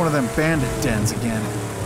one of them bandit dens again.